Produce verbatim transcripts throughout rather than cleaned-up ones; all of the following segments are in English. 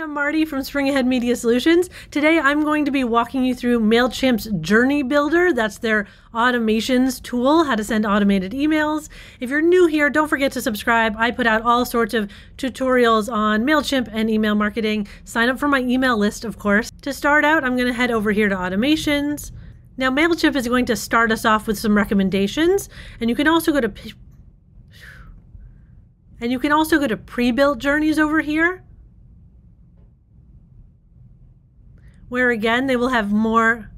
I'm Marty from Spring Ahead Media Solutions. Today I'm going to be walking you through MailChimp's Journey Builder. That's their automations tool, how to send automated emails. If you're new here, don't forget to subscribe. I put out all sorts of tutorials on MailChimp and email marketing. Sign up for my email list, of course. To start out, I'm going to head over here to automations. Now MailChimp is going to start us off with some recommendations, and you can also go to and you can also go to pre-built journeys over here, where again, they will have more,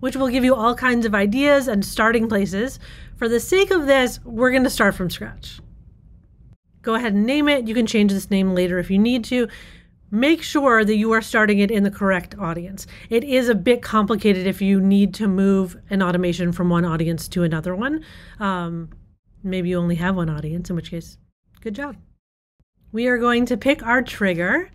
which will give you all kinds of ideas and starting places. For the sake of this, we're going to start from scratch. Go ahead and name it. You can change this name later if you need to. Make sure that you are starting it in the correct audience. It is a bit complicated if you need to move an automation from one audience to another one. Um, maybe you only have one audience, in which case, good job. We are going to pick our trigger.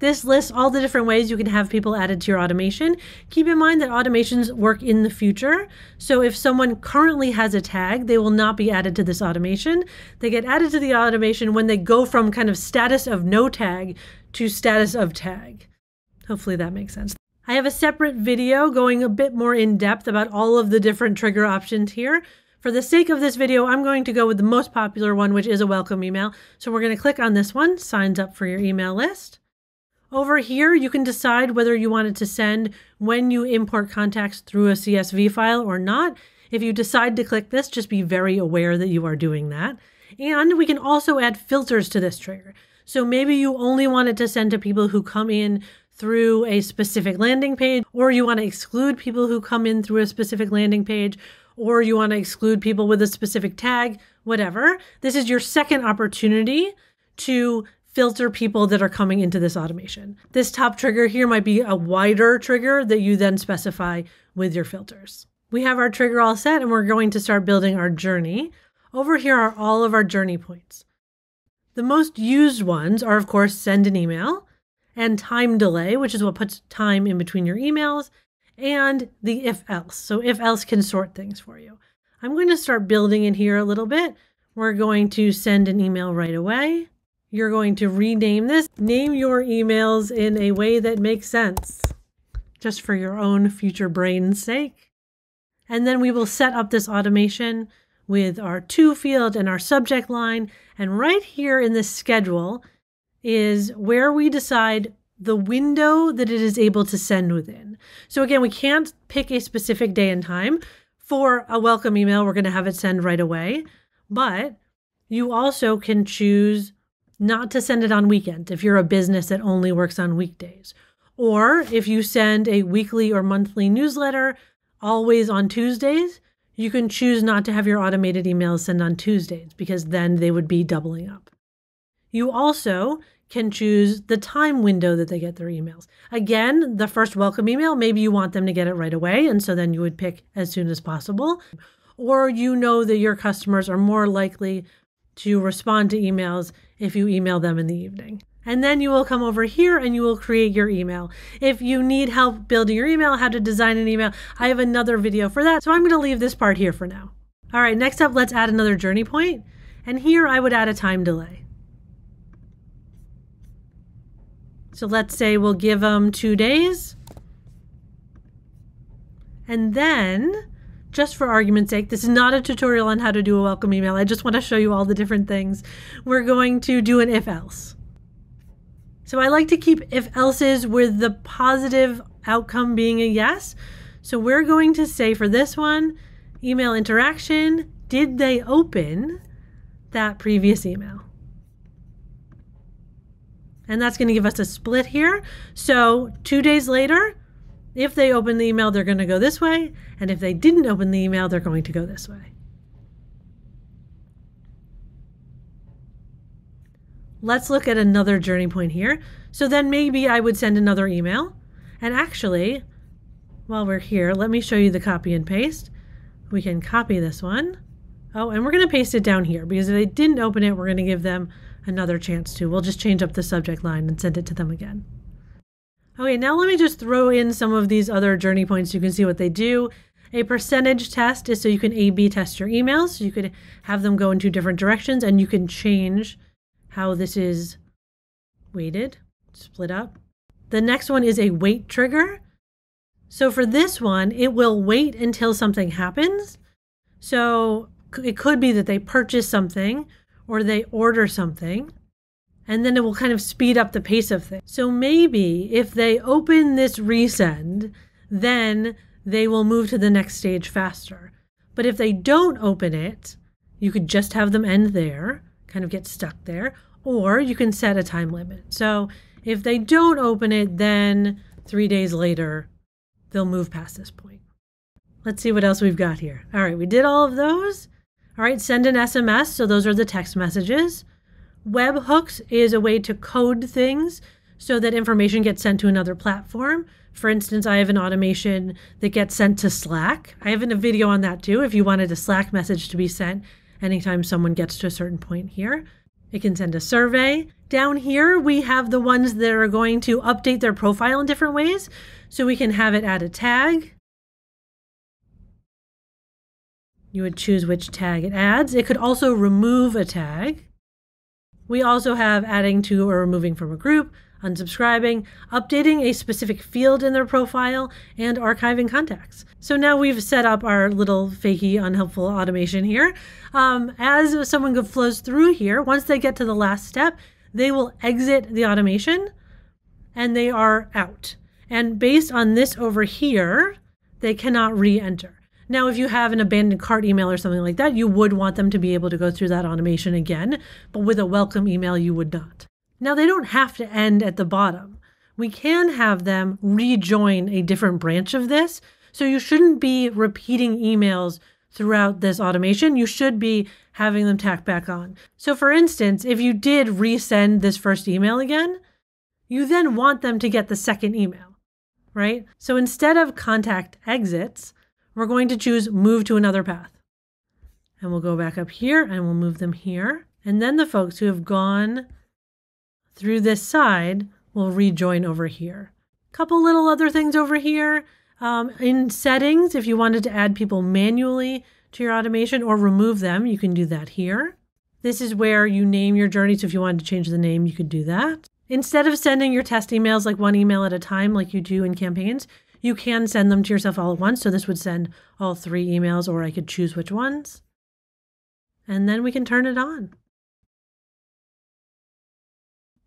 This lists all the different ways you can have people added to your automation. Keep in mind that automations work in the future. So if someone currently has a tag, they will not be added to this automation. They get added to the automation when they go from kind of status of no tag to status of tag. Hopefully that makes sense. I have a separate video going a bit more in depth about all of the different trigger options here. For the sake of this video, I'm going to go with the most popular one, which is a welcome email. So we're going to click on this one, signs up for your email list. Over here, you can decide whether you want it to send when you import contacts through a C S V file or not. If you decide to click this, just be very aware that you are doing that. And we can also add filters to this trigger. So maybe you only want it to send to people who come in through a specific landing page, or you want to exclude people who come in through a specific landing page, or you want to exclude people with a specific tag, whatever. This is your second opportunity to filter people that are coming into this automation. This top trigger here might be a wider trigger that you then specify with your filters. We have our trigger all set, and we're going to start building our journey. Over here are all of our journey points. The most used ones are, of course, send an email and time delay, which is what puts time in between your emails, and the if else. So if else can sort things for you. I'm going to start building in here a little bit. We're going to send an email right away. You're going to rename this. Name your emails in a way that makes sense, just for your own future brain's sake. And then we will set up this automation with our to field and our subject line. And right here in this schedule is where we decide the window that it is able to send within. So again, we can't pick a specific day and time. For a welcome email, we're going to have it send right away. But you also can choose not to send it on weekends if you're a business that only works on weekdays. Or if you send a weekly or monthly newsletter always on Tuesdays, you can choose not to have your automated emails send on Tuesdays, because then they would be doubling up. You also can choose the time window that they get their emails. Again, the first welcome email, maybe you want them to get it right away, and so then you would pick as soon as possible. Or you know that your customers are more likely to respond to emails if you email them in the evening. And then you will come over here and you will create your email. If you need help building your email, how to design an email, I have another video for that. So I'm going to leave this part here for now. All right, next up, let's add another journey point. And here I would add a time delay. So let's say we'll give them two days. And then, just for argument's sake, this is not a tutorial on how to do a welcome email. I just want to show you all the different things. We're going to do an if-else. So I like to keep if-else's with the positive outcome being a yes. So we're going to say for this one, email interaction, did they open that previous email? And that's going to give us a split here. So two days later, if they open the email, they're going to go this way. And if they didn't open the email, they're going to go this way. Let's look at another journey point here. So then maybe I would send another email. And actually, while we're here, let me show you the copy and paste. We can copy this one. Oh, and we're going to paste it down here, because if they didn't open it, we're going to give them another chance to. We'll just change up the subject line and send it to them again. Okay, now let me just throw in some of these other journey points so you can see what they do. A percentage test is so you can A B test your emails. So you could have them go in two different directions, and you can change how this is weighted, split up. The next one is a wait trigger. So for this one, it will wait until something happens. So it could be that they purchase something or they order something, and then it will kind of speed up the pace of things. So maybe if they open this resend, then they will move to the next stage faster. But if they don't open it, you could just have them end there, kind of get stuck there, or you can set a time limit. So if they don't open it, then three days later, they'll move past this point. Let's see what else we've got here. All right, we did all of those. All right, send an S M S. So those are the text messages. Webhooks is a way to code things so that information gets sent to another platform. For instance, I have an automation that gets sent to Slack. I have a video on that too. If you wanted a Slack message to be sent anytime someone gets to a certain point here, it can send a survey. Down here, we have the ones that are going to update their profile in different ways. So we can have it add a tag. You would choose which tag it adds. It could also remove a tag. We also have adding to or removing from a group, unsubscribing, updating a specific field in their profile, and archiving contacts. So now we've set up our little fakey, unhelpful automation here. Um, as someone flows through here, once they get to the last step, they will exit the automation and they are out. And based on this over here, they cannot re-enter. Now, if you have an abandoned cart email or something like that, you would want them to be able to go through that automation again, but with a welcome email, you would not. Now, they don't have to end at the bottom. We can have them rejoin a different branch of this, so you shouldn't be repeating emails throughout this automation. You should be having them tack back on. So for instance, if you did resend this first email again, you then want them to get the second email, right? So instead of contact exits, we're going to choose move to another path. And we'll go back up here and we'll move them here. And then the folks who have gone through this side will rejoin over here. A couple little other things over here. Um, in settings, if you wanted to add people manually to your automation or remove them, you can do that here. This is where you name your journey. So if you wanted to change the name, you could do that. Instead of sending your test emails like one email at a time like you do in campaigns, you can send them to yourself all at once. So this would send all three emails, or I could choose which ones. And then we can turn it on.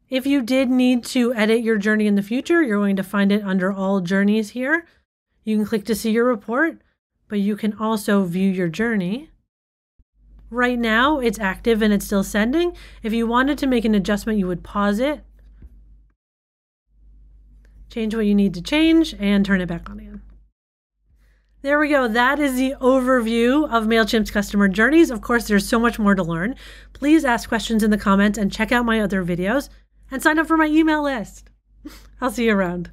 If you did need to edit your journey in the future, you're going to find it under all journeys here. You can click to see your report, but you can also view your journey. Right now it's active and it's still sending. If you wanted to make an adjustment, you would pause it, change what you need to change, and turn it back on again. There we go. That is the overview of MailChimp's customer journeys. Of course, there's so much more to learn. Please ask questions in the comments and check out my other videos and sign up for my email list. I'll see you around.